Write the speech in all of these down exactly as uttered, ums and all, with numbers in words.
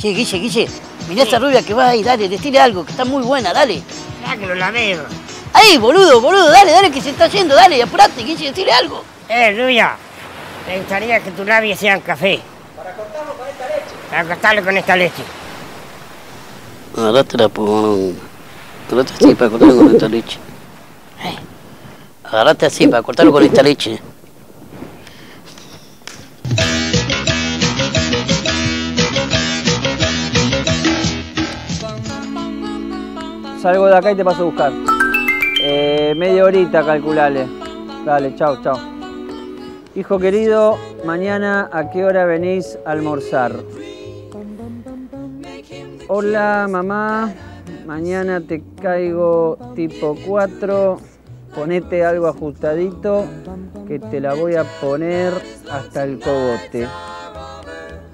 Che, Guille, Guille, mirá esta rubia que va ahí, dale, decile algo, que está muy buena, dale. Ya que lo lameo. Ahí, boludo, boludo, dale, dale, que se está yendo, dale, apurate, Guille, decile algo. Eh, rubia, me gustaría que tus labios sean café. Para cortarlo con esta leche. Para cortarlo con esta leche. No, date la pon. Agarrate así para cortarlo con esta leche. Eh. Agarrate así para cortarlo con esta leche. Salgo de acá y te paso a buscar. Eh, media horita, calculale. Dale, chao, chao. Hijo querido, mañana ¿a qué hora venís a almorzar? Hola, mamá. Mañana te caigo tipo cuatro. Ponete algo ajustadito que te la voy a poner hasta el cogote.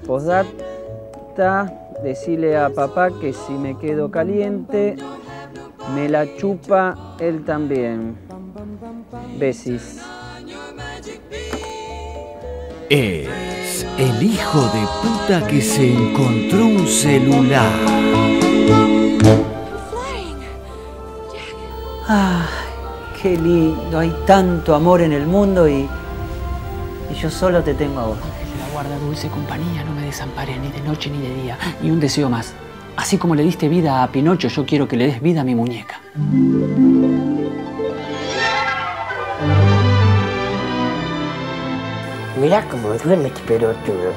Posdata, decile a papá que si me quedo caliente, me la chupa él también. Besis. Es el hijo de puta que se encontró un celular. Ah, qué lindo. Hay tanto amor en el mundo y, y yo solo te tengo a vos. La guarda, dulce compañía, no me desampares ni de noche ni de día. Y un deseo más. Así como le diste vida a Pinocho, yo quiero que le des vida a mi muñeca. Mirá cómo duerme este pelotudo.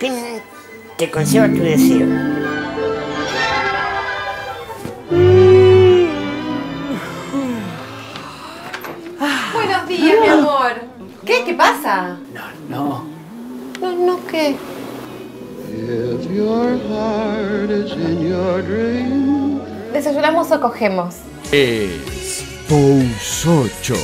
Pin, te concedo tu deseo. Buenos días, no. Mi amor. ¿Qué? ¿Qué pasa? No, no. No, no, ¿qué? If your heart is in your dream. ¿Desayunamos o cogemos? Es Pous ocho.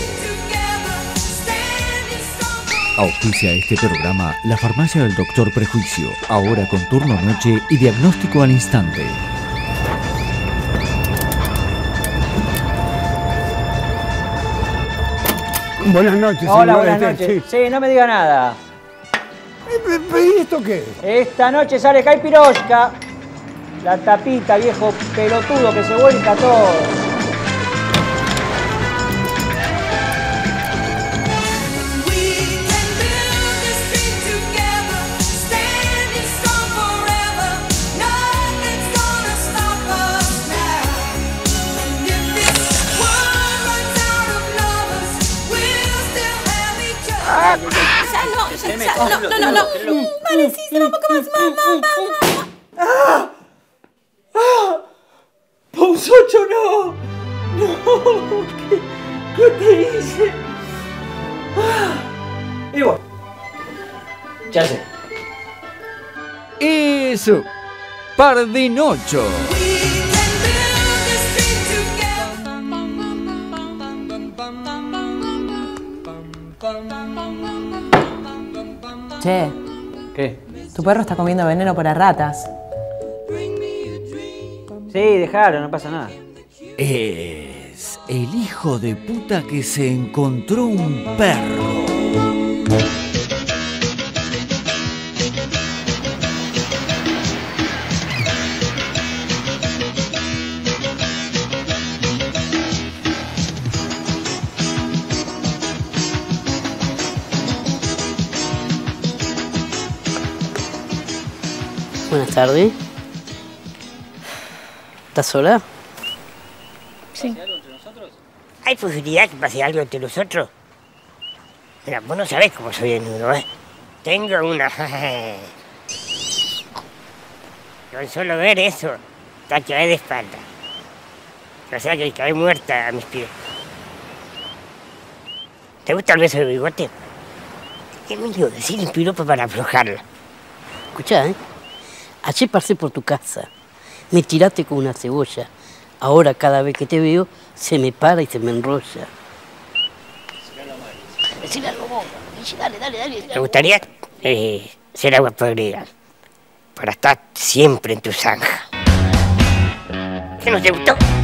Auspicia este programa la farmacia del Doctor Prejuicio, ahora con turno noche y diagnóstico al instante. Buenas noches. Hola, buenas noches. Sí, no me diga nada. ¿Y esto qué? Esta noche sale Kai Piroshka. La tapita, viejo pelotudo, que se vuelca todo. Ah, No, no, no, no, no. Vale, sí, será un poco más. Mamá, mamá. ¡Ah! ¡Ah! Pous ocho, no. No, ¿qué, qué te hice? Ah. Y bueno. Ya sé. Eso. Pardinocho. Che, ¿qué? Tu perro está comiendo veneno para ratas. Sí, dejalo, no pasa nada. Es el hijo de puta que se encontró un perro. Buenas tardes. ¿Estás sola? Sí. ¿Hay posibilidad que pase algo entre nosotros? Mira, vos no sabés cómo soy desnudo, ¿eh? Tengo una... Con solo ver eso, te caes de espalda. O sea que caes muerta a mis pies. ¿Te gusta el beso de bigote? ¿Qué me digo? Decirle un piropo para aflojarla. Escuchá, ¿eh? Ayer pasé por tu casa, me tiraste con una cebolla. Ahora cada vez que te veo, se me para y se me enrolla. Decile algo vos, dale, dale, dale. Me gustaría eh, ser agua podrida, para estar siempre en tu zanja. ¿Qué no te gustó?